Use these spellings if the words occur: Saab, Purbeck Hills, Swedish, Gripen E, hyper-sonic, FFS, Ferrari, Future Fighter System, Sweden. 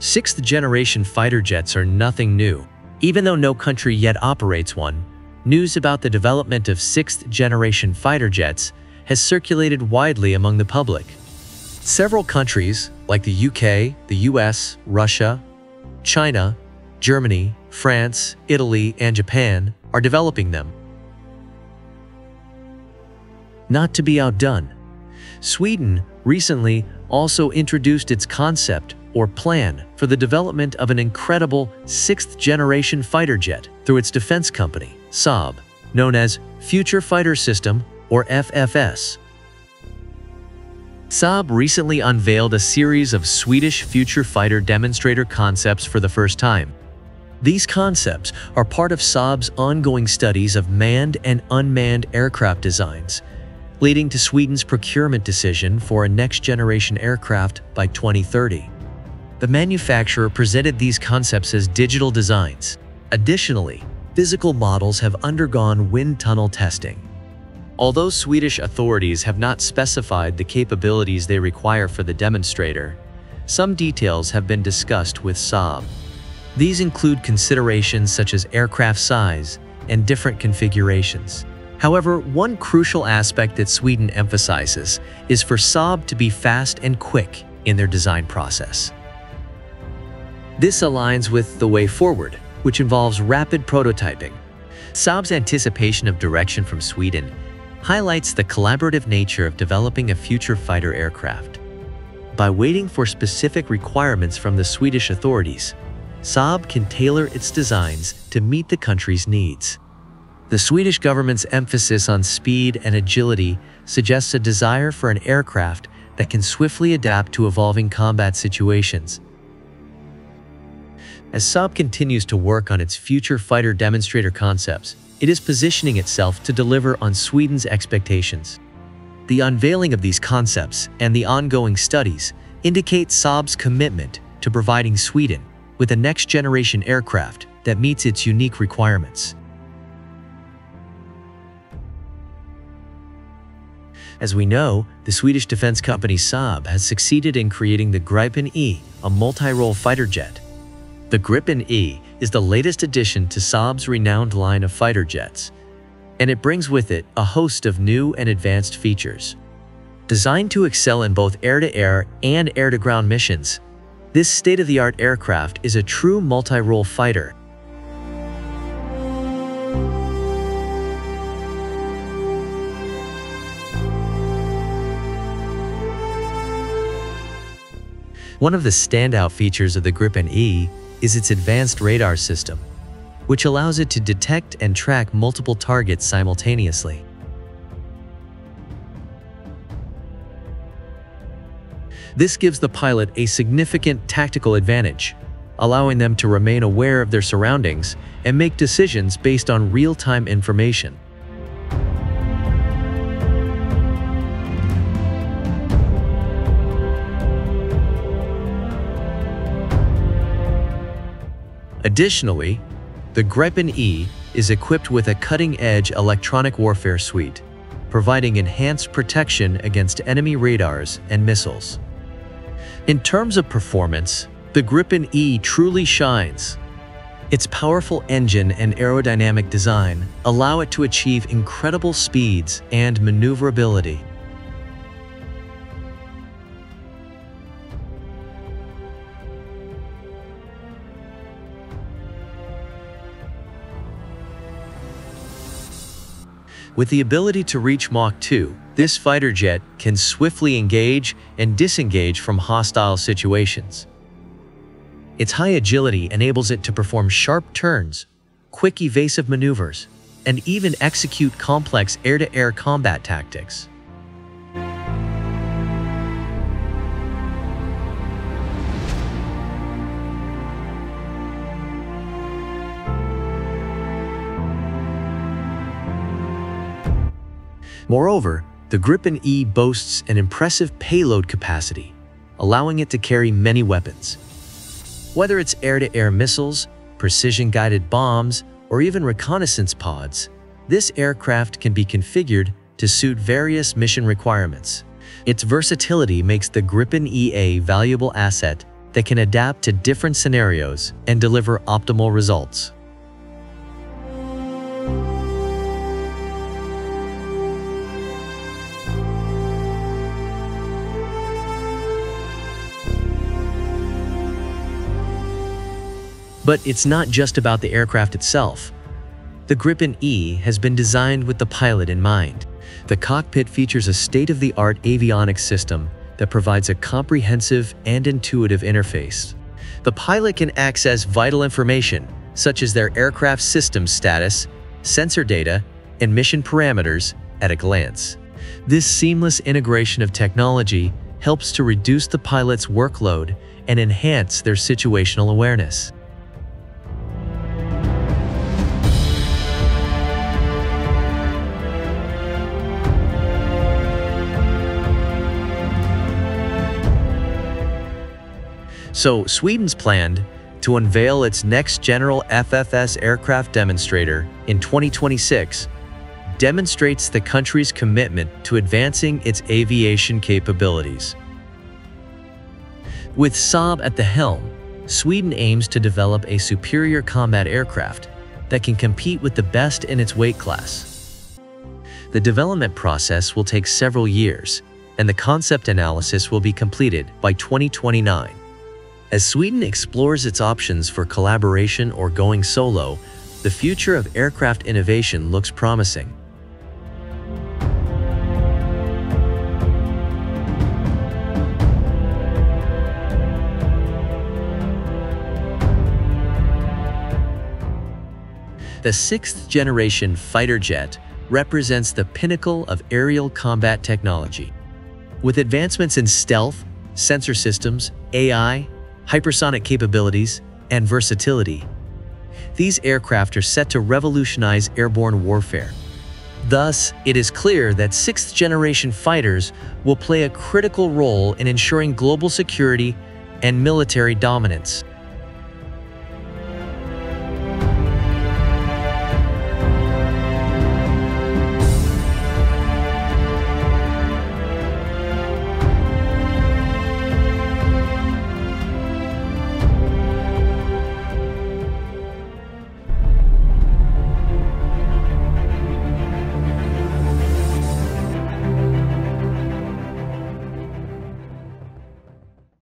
6th-generation fighter jets are nothing new, even though no country yet operates one. News about the development of 6th-generation fighter jets has circulated widely among the public. Several countries, like the UK, the US, Russia, China, Germany, France, Italy, and Japan, are developing them. Not to be outdone, Sweden recently also introduced its concept or plan for the development of an incredible 6th-generation fighter jet through its defense company, Saab, known as Future Fighter System, or FFS. Saab recently unveiled a series of Swedish future fighter demonstrator concepts for the first time. These concepts are part of Saab's ongoing studies of manned and unmanned aircraft designs, leading to Sweden's procurement decision for a next-generation aircraft by 2030. The manufacturer presented these concepts as digital designs. Additionally, physical models have undergone wind tunnel testing. Although Swedish authorities have not specified the capabilities they require for the demonstrator, some details have been discussed with Saab. These include considerations such as aircraft size and different configurations. However, one crucial aspect that Sweden emphasizes is for Saab to be fast and quick in their design process. This aligns with the way forward, which involves rapid prototyping. Saab's anticipation of direction from Sweden highlights the collaborative nature of developing a future fighter aircraft. By waiting for specific requirements from the Swedish authorities, Saab can tailor its designs to meet the country's needs. The Swedish government's emphasis on speed and agility suggests a desire for an aircraft that can swiftly adapt to evolving combat situations. As Saab continues to work on its future fighter demonstrator concepts, it is positioning itself to deliver on Sweden's expectations. The unveiling of these concepts and the ongoing studies indicate Saab's commitment to providing Sweden with a next-generation aircraft that meets its unique requirements. As we know, the Swedish defense company Saab has succeeded in creating the Gripen E, a multi-role fighter jet. The Gripen E is the latest addition to Saab's renowned line of fighter jets, and it brings with it a host of new and advanced features. Designed to excel in both air-to-air and air-to-ground missions, this state-of-the-art aircraft is a true multi-role fighter. One of the standout features of the Gripen E is its advanced radar system, which allows it to detect and track multiple targets simultaneously. This gives the pilot a significant tactical advantage, allowing them to remain aware of their surroundings and make decisions based on real-time information. Additionally, the Gripen E is equipped with a cutting-edge electronic warfare suite, providing enhanced protection against enemy radars and missiles. In terms of performance, the Gripen E truly shines. Its powerful engine and aerodynamic design allow it to achieve incredible speeds and maneuverability. With the ability to reach Mach 2, this fighter jet can swiftly engage and disengage from hostile situations. Its high agility enables it to perform sharp turns, quick evasive maneuvers, and even execute complex air-to-air combat tactics. Moreover, the Gripen E boasts an impressive payload capacity, allowing it to carry many weapons. Whether it's air-to-air missiles, precision-guided bombs, or even reconnaissance pods, this aircraft can be configured to suit various mission requirements. Its versatility makes the Gripen E a valuable asset that can adapt to different scenarios and deliver optimal results. But it's not just about the aircraft itself. The Gripen E has been designed with the pilot in mind. The cockpit features a state-of-the-art avionics system that provides a comprehensive and intuitive interface. The pilot can access vital information, such as their aircraft system status, sensor data, and mission parameters, at a glance. This seamless integration of technology helps to reduce the pilot's workload and enhance their situational awareness. So, Sweden's planned to unveil its next general FFS aircraft demonstrator in 2026 demonstrates the country's commitment to advancing its aviation capabilities. With Saab at the helm, Sweden aims to develop a superior combat aircraft that can compete with the best in its weight class. The development process will take several years, and the concept analysis will be completed by 2029. As Sweden explores its options for collaboration or going solo, the future of aircraft innovation looks promising. The sixth-generation fighter jet represents the pinnacle of aerial combat technology. With advancements in stealth, sensor systems, AI, hypersonic capabilities, and versatility, these aircraft are set to revolutionize airborne warfare. Thus, it is clear that sixth-generation fighters will play a critical role in ensuring global security and military dominance.